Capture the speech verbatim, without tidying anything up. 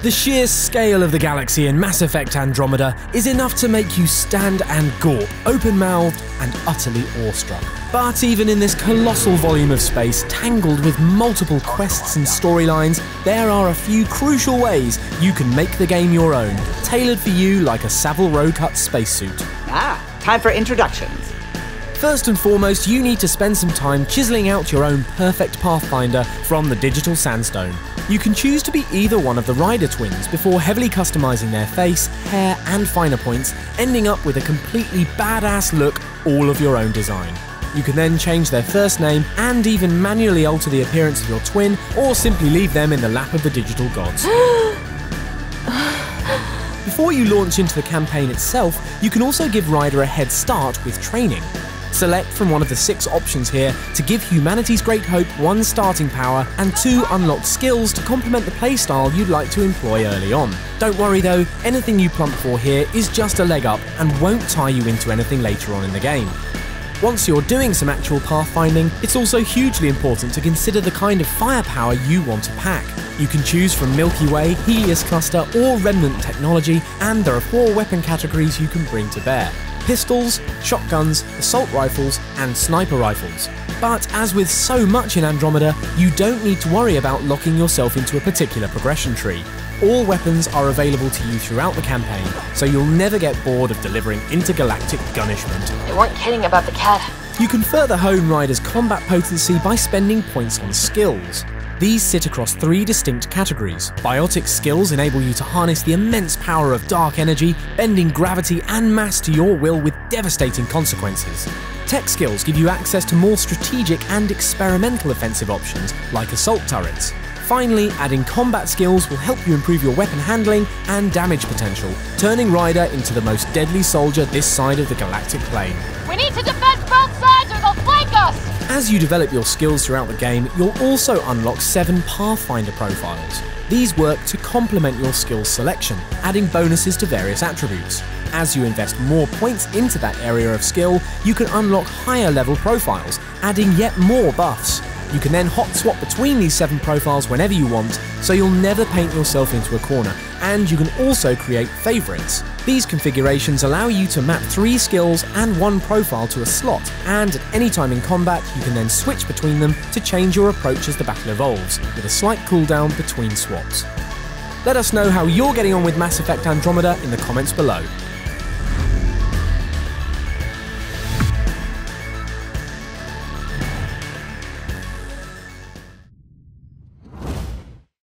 The sheer scale of the galaxy in Mass Effect Andromeda is enough to make you stand and gawp, open-mouthed and utterly awestruck. But even in this colossal volume of space, tangled with multiple quests and storylines, there are a few crucial ways you can make the game your own, tailored for you like a Savile Row cut spacesuit. Ah, time for introductions. First and foremost, you need to spend some time chiseling out your own perfect Pathfinder from the digital sandstone. You can choose to be either one of the Ryder twins before heavily customising their face, hair and finer points, ending up with a completely badass look all of your own design. You can then change their first name and even manually alter the appearance of your twin, or simply leave them in the lap of the digital gods. Before you launch into the campaign itself, you can also give Ryder a head start with training. Select from one of the six options here to give humanity's Great Hope one starting power and two unlocked skills to complement the playstyle you'd like to employ early on. Don't worry though, anything you plump for here is just a leg up and won't tie you into anything later on in the game. Once you're doing some actual pathfinding, it's also hugely important to consider the kind of firepower you want to pack. You can choose from Milky Way, Helios Cluster or Remnant Technology, and there are four weapon categories you can bring to bear: pistols, shotguns, assault rifles and sniper rifles. But as with so much in Andromeda, you don't need to worry about locking yourself into a particular progression tree. All weapons are available to you throughout the campaign, so you'll never get bored of delivering intergalactic gunishment. They weren't kidding about the cat. You can further hone Ryder's combat potency by spending points on skills. These sit across three distinct categories. Biotic skills enable you to harness the immense power of dark energy, bending gravity and mass to your will with devastating consequences. Tech skills give you access to more strategic and experimental offensive options, like assault turrets. Finally, adding combat skills will help you improve your weapon handling and damage potential, turning Ryder into the most deadly soldier this side of the galactic plane. We need to defend both sides or they'll flank us! As you develop your skills throughout the game, you'll also unlock seven Pathfinder profiles. These work to complement your skill selection, adding bonuses to various attributes. As you invest more points into that area of skill, you can unlock higher level profiles, adding yet more buffs. You can then hot swap between these seven profiles whenever you want, so you'll never paint yourself into a corner, and you can also create favourites. These configurations allow you to map three skills and one profile to a slot, and at any time in combat you can then switch between them to change your approach as the battle evolves, with a slight cooldown between swaps. Let us know how you're getting on with Mass Effect Andromeda in the comments below.